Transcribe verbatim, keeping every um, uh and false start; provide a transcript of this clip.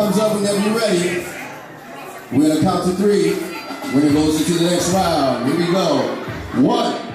comes up whenever you're ready. We're going to count to three. We're going to go into the next round. Here we go. One.